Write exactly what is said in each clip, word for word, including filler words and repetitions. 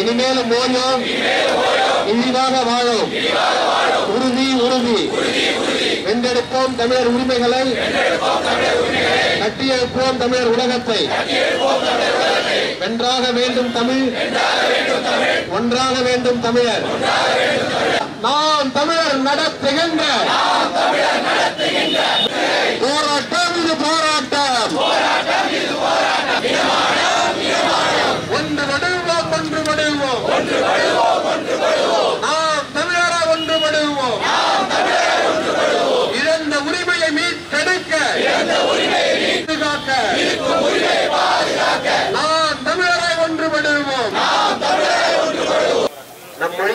இனிமேல் மோயோம் இனிதாக வாழும் உறுதி உறுதி வென்றெடுப்போம் தமிழர் உரிமைகளை கட்டியெழுப்போம் தமிழர் உலகத்தை வென்றாக வேண்டும் தமிழ் ஒன்றாக வேண்டும் தமிழர் நாம் தமிழர் நடத்துகின்ற போராட்டம் இது போராட்டம் ஒன்று வடுவோம் ஒன்று வடுவோம் நாம் தமிழரா ஒன்று வடுவோம் இழந்த உரிமையை மீட்டெடுக்க நாம் தமிழரை ஒன்று வடுவோம் நம் மொழி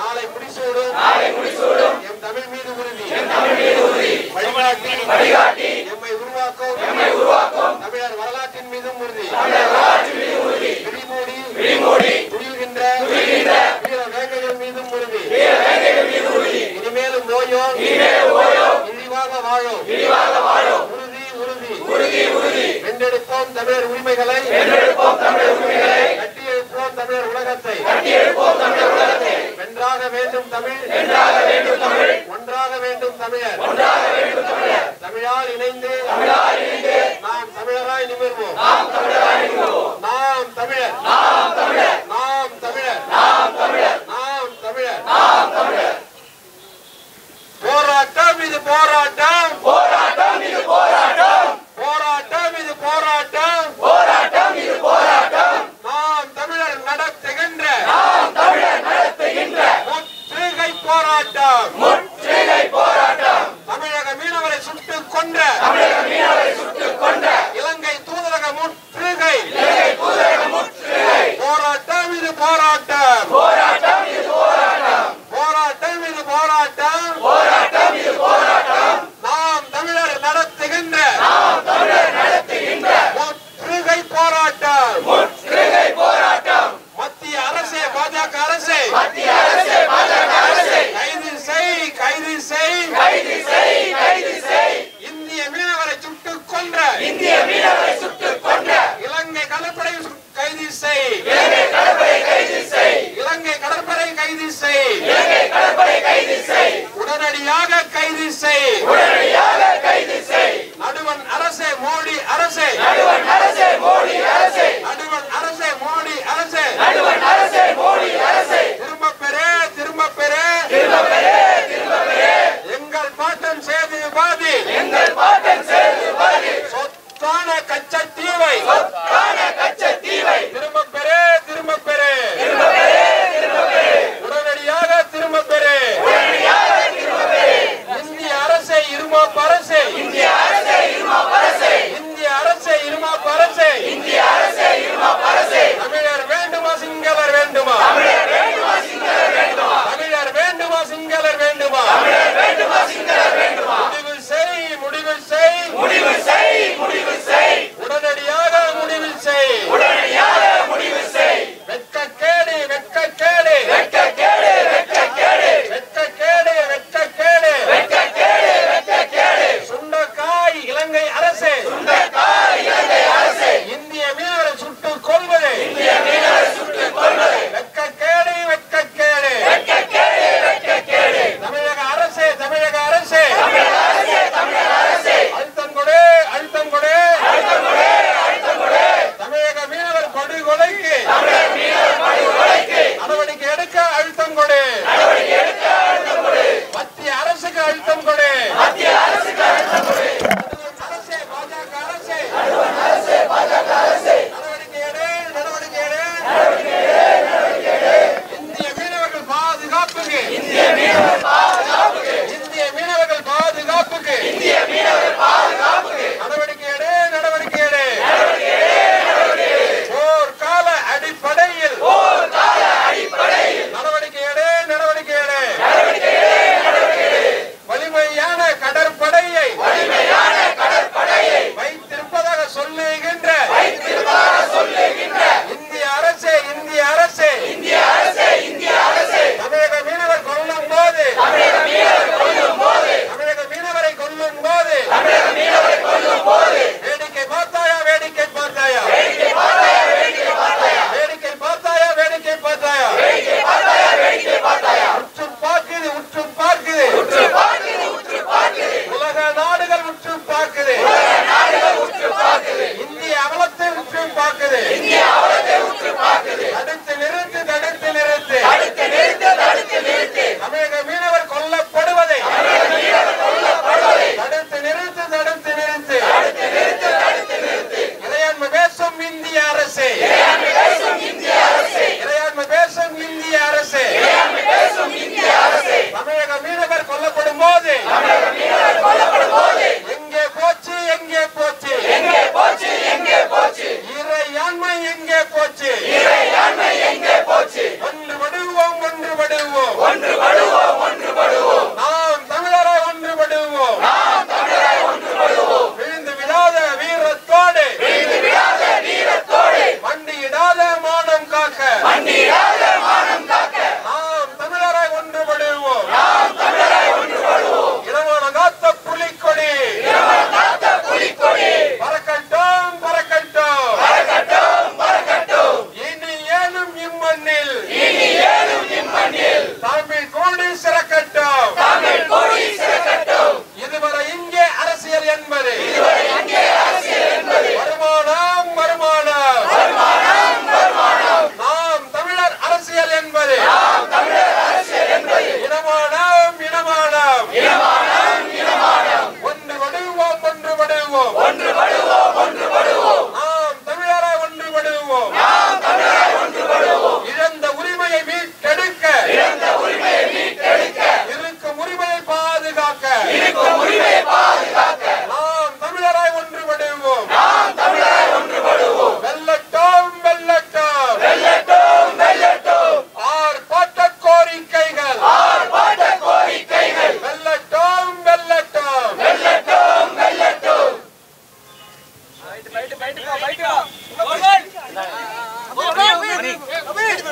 நாளை முடிசூடும் நாளை முடிசூடும் எம் தமிழ் மீது உறுதி எம் தமிழ் மீது உறுதி வழிகாட்டி வழிகாட்டி எம்மை உருவாக்கும் எம்மை உருவாக்கும் தமிழர் வரலாற்றின் மீதும் உறுதி தமிழர் வரலாற்றின் மீதும் உறுதி விழிமூடி விழிமூடி துயில்கின்ற துயில்கின்ற வீர வேங்கைகள் மீதும் உறுதி வீர வேங்கைகள் மீதும் உறுதி இனிமேலும் ஓயோ இனிமேலும் ஓயோ இழிவாக வாழும் இழிவாக வாழும் உறுதி உறுதி உறுதி உறுதி வென்றெடுப்போம் தமிழர் உரிமைகளை வென்றெடுப்போம் தமிழர் உரிமைகளை கட்டியெழுப்போம் தமிழர் உலகத்தை கட்டியெழுப்போம் தமிழர் உலகத்தை வென்றாக வேண்டும் தமிழ் வென்றாக வேண்டும் தமிழ் ஒன்றாக வேண்டும் தமிழர் ஒன்றாக வேண்டும் தமிழர் தமிழால் இணைந்து தமிழால் இணைந்து நாம் தமிழராய் நிமிர்வோம் நாம் தமிழராய் நிமிர்வோம் நாம் தமிழர் நாம் தமிழர் நாம் தமிழர் நாம் தமிழர் நாம் தமிழர் நாம் தமிழர் போராட்டம் இது போராட்டம் போராட்டம் இது போராட்டம் போராட்டம் இது போராட்டம் போராட்டம் இது போராட்டம் நாம் தமிழர் நடத்துகின்ற நாம் தமிழர் நடத்துகின்ற முற்றுகை போராட்டம் முற்றுகை போராட்டம் தமிழக மீனவரை சுட்டுக் கொன்ற தமிழக மீனவரை சுட்டுக் கொன்ற இலங்கை தூதரக முற்றுகை இலங்கை தூதரக முற்றுகை போராட்டம் இது போராட்டம் போராட்டம் இது போராட்டம் போராட்டம் இது போராட்டம் போராட்டம் இது போராட்டம் நாம் தமிழர் நடத்துகின்ற நாம் தமிழர் நடத்துகின்ற முற்றுகை போராட்டம் முற்றுகை போராட்டம் மத்திய அரசே பாஜக அரசே மத்திய அரசே பாஜக அரசே கைது செய் கைது செய் கைது செய் கைது செய் இந்திய மீனவரை சுட்டுக் கொன்ற இந்திய மீனவரை சுட்டுக் கொன்ற இலங்கை கடற்படை கைது செய் இலங்கை கடற்படை கைது செய் இலங்கை கடற்படை கைது செய் இலங்கை கடற்படை கைது செய் உடனடியாக கைது செய் உடனடியாக கைது செய் நடுவன் அரசே மோடி அரசே நடுவன் அரசே மோடி அரசே நடுவன் அரசே மோடி அரசே நடுவன் அரசே மோடி அரசே திரும்ப பெறே திரும்ப பெறே திரும்ப பெறே திரும்ப பெறே எங்கள் பாட்டம் செய்து பாதி எங்கள் பாட்டம் செய்து பாதி சொத்தான கச்சத்தீவை சொத்தான கச்சத்தீவை திரும்ப பெறே திரும்ப பெறே திரும்ப பெறே திரும்ப பெறே உடனடியாக திரும்ப பெறே உடனடியாக திரும்ப பெறே இந்திய அரசே இருமா பரசே இந்திய அரசே இருமா பரசே இந்திய அரசே இருமா பரசே இந்திய அரசே இருமா பரசே தமிழர் வேண்டுமா சிங்களர் வேண்டுமா தமிழர் வேண்டுமா சிங்களர் வேண்டுமா தமிழர் வேண்டுமா சிங்களர் வேண்டுமா தமிழர் வேண்டுமா சிங்களர் வேண்டுமா முடிவு செய் முடிவு செய் முடிவு செய் முடிவு செய் உடனடியாக முடிவு செய் உடனடியாக முடிவு செய் வெட்க கேடு வெட்க கேடு வெட்க கேடு வெட்க கேடு வெட்க கேடு வெட்க கேடு வெட்க கேடு வெட்க கேடு சுண்டக்காய் இலங்கை அரசே சுண்டக்காய் இலங்கை அரசே இந்திய மீனவரை சுட்டுக் கொள்வதே இந்திய மீனவரை சுட்டுக் கொள்வதே வெட்க கேடு வெட்க கேடு வெட்க கேடு வெட்க கேடு தமிழக அரசே தமிழக அரசே தமிழக அரசே தமிழக அரசே அழுத்தம் கொடு அழுத்தம் கொடு அழுத்தம் கொடு அழுத்தம் கொடு தமிழக மீனவர் படுகொலைக்கு தமிழக மீனவர் படுகொலைக்கு நடவடிக்கை எடுக்க அழுத்தம் கொடு நடவடிக்கை எடுக்க அழுத்தம் கொடு மத்திய அரசுக்கு அழுத்தம் கொடு மத்திய அரசுக்கு அழுத்தம் கொடு அரசே பாஜக அரசே அரசே பாஜக அரசே நடவடிக்கை எடு நடவடிக்கை எடு நடவடிக்கை எடு நடவடிக்கை எடு இந்திய மீனவர்கள் பாதுகாப்புக்கு இந்திய மீனவர்கள் இந்திய மீனவர்